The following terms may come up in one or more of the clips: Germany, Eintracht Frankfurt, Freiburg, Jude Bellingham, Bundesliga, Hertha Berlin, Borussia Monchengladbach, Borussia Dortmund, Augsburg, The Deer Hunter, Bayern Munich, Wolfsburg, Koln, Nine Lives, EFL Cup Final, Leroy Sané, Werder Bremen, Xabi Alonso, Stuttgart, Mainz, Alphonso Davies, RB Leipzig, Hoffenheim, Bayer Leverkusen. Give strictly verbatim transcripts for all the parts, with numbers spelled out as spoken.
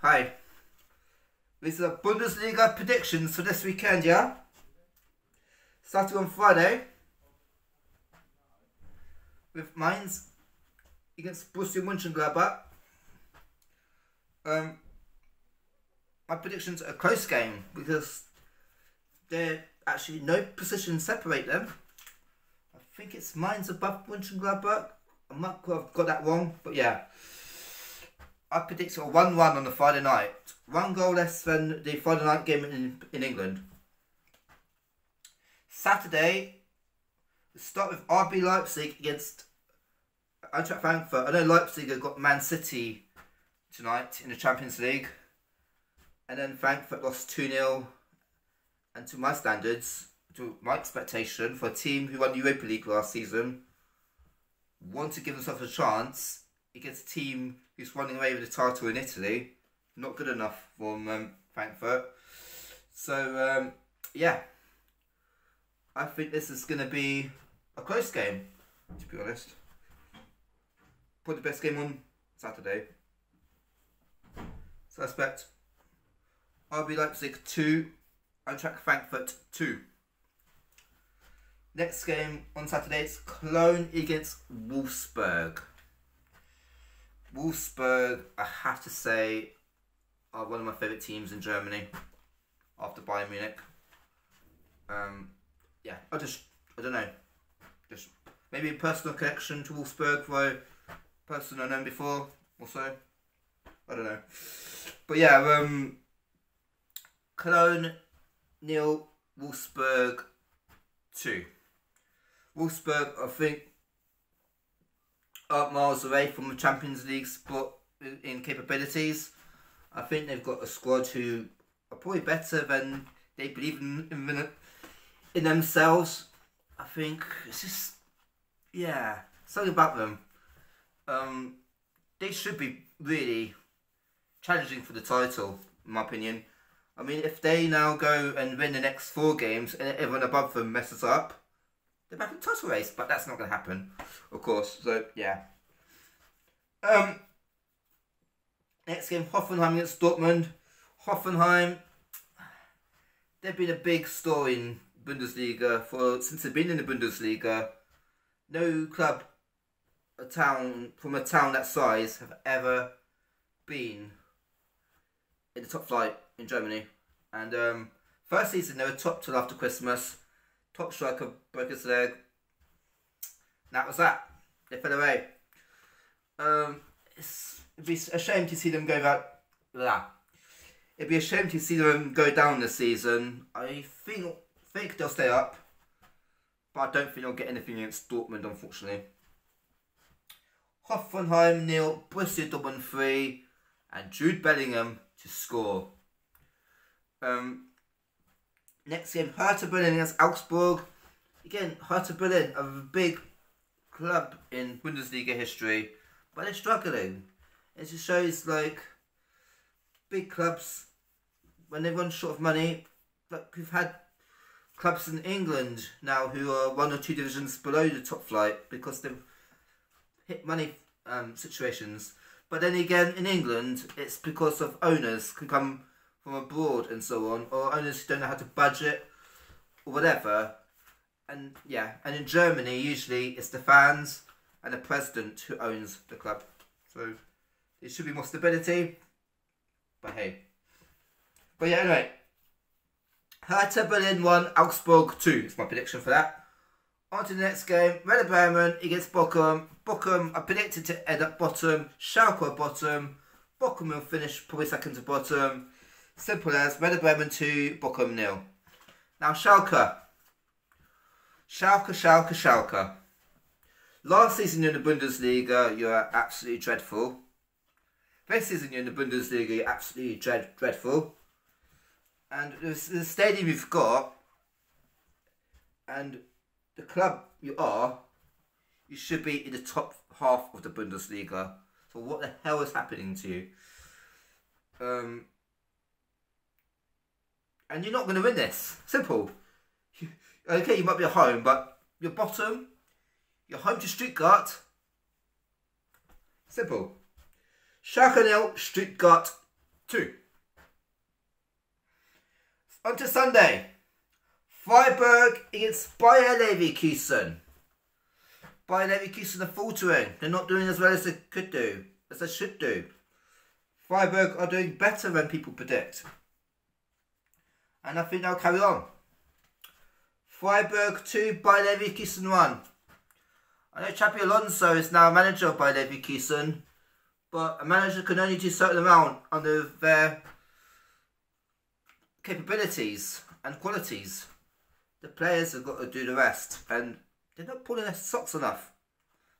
Hi. These are Bundesliga predictions for this weekend, yeah? Starting on Friday with Mainz against Borussia Monchengladbach. Um, my prediction's a close game because there actually no positions separate them. I think it's Mainz above Monchengladbach. I might have got that wrong, but yeah. I predict a one one on the Friday night. One goal less than the Friday night game in, in England. Saturday, we start with R B Leipzig against Eintracht Frankfurt. I know Leipzig have got Man City tonight in the Champions League. And then Frankfurt lost two nil. And to my standards, to my expectation, for a team who won Europa League last season, want to give themselves a chance against a team who's running away with the title in Italy. Not good enough for um, Frankfurt. So, um, yeah. I think this is going to be a close game, to be honest. Probably the best game on Saturday. So I expect R B Leipzig two, Eintracht Frankfurt two. Next game on Saturday is Cologne against Wolfsburg. Wolfsburg, I have to say, are one of my favourite teams in Germany after Bayern Munich. Um, yeah, I just, I don't know. Just maybe a personal connection to Wolfsburg for a person I've known before or so. I don't know. But yeah, um, Cologne nil, Wolfsburg two. Wolfsburg, I think, up miles away from the Champions League spot in capabilities. I think they've got a squad who are probably better than they believe in in, in themselves. I think it's just, yeah, something about them. Um, they should be really challenging for the title, in my opinion. I mean, if they now go and win the next four games and everyone above them messes up, they're back in the title race, but that's not going to happen, of course. So, yeah. Um, next game, Hoffenheim against Dortmund. Hoffenheim, they've been a big story in Bundesliga for since they've been in the Bundesliga. No club, a town from a town that size, have ever been in the top flight in Germany. And um, first season, they were top till after Christmas. Top striker broke his leg. That was that. They fell away. Um, it's, it'd be a shame to see them go that. Blah. It'd be a shame to see them go down this season. I think think they'll stay up, but I don't think they'll get anything against Dortmund, unfortunately. Hoffenheim nil, Borussia Dortmund three, and Jude Bellingham to score. Um. Next game, Hertha Berlin against Augsburg. Again, Hertha Berlin are a big club in Bundesliga history, but they're struggling. It just shows, like, big clubs, when they run short of money, like we've had clubs in England now who are one or two divisions below the top flight because they've hit money um, situations. But then again, in England, it's because of owners who come from abroad and so on, or owners who don't know how to budget or whatever. And yeah, and in Germany usually it's the fans and the president who owns the club, so it should be more stability, but hey. But yeah, anyway, Hertha Berlin one, Augsburg two is my prediction for that. On to the next game, Werder Bremen against Bochum. Bochum are predicted to end up bottom, Schalke bottom. Bochum will finish probably second to bottom. Simple as Werder Bremen two, Bochum nil. Now Schalke. Schalke, Schalke, Schalke. Last season in the Bundesliga, you're absolutely dreadful. This season in the Bundesliga, you're absolutely dread dreadful. And the stadium you've got, and the club you are, you should be in the top half of the Bundesliga. So what the hell is happening to you? Um... And you're not going to win this. Simple. You, okay, you might be at home, but you're bottom. You're home to Stuttgart. Simple. Schalke nil, Stuttgart two. On to Sunday. Freiburg against Bayer Leverkusen. Bayer Leverkusen are faltering. They're not doing as well as they could do, as they should do. Freiburg are doing better than people predict. And I think they'll carry on. Freiburg two, Bayer Leverkusen one. I know Xabi Alonso is now a manager of Bayer Leverkusen, but a manager can only do a certain amount under their capabilities and qualities. The players have got to do the rest, and they're not pulling their socks enough.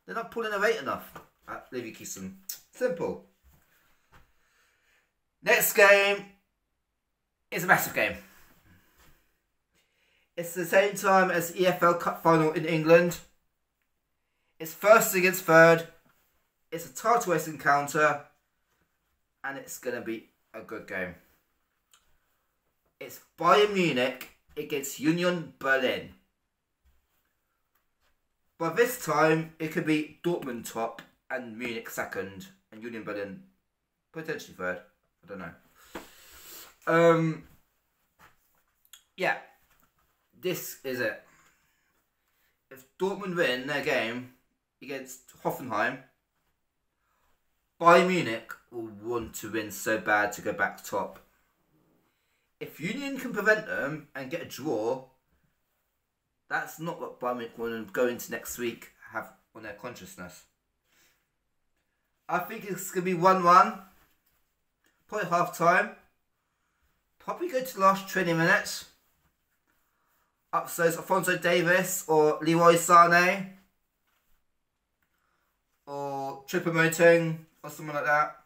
They're not pulling their weight enough at Leverkusen. Simple. Next game is a massive game. It's the same time as the E F L Cup Final in England. It's first against third. It's a title race encounter. And it's going to be a good game. It's Bayern Munich against Union Berlin. By this time, it could be Dortmund top and Munich second and Union Berlin potentially third. I don't know. Um, yeah, this is it. If Dortmund win their game against Hoffenheim, Bayern Munich will want to win so bad to go back top. If Union can prevent them and get a draw, that's not what Bayern Munich want to go into next week have on their consciousness. I think it's going to be one one, probably half time, probably go to the last twenty minutes. Up so Alphonso Davies or Leroy Sané or triple moting or someone like that.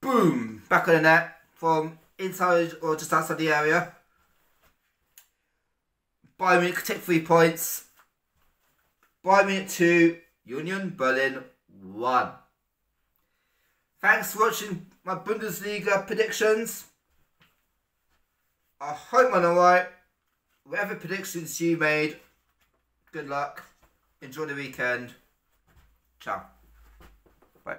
Boom! Back of the net from inside or just outside the area. Bayern Munich take three points. Bayern Munich two, Union Berlin one. Thanks for watching my Bundesliga predictions. I hope I'm alright. Whatever predictions you made, good luck. Enjoy the weekend. Ciao. Bye.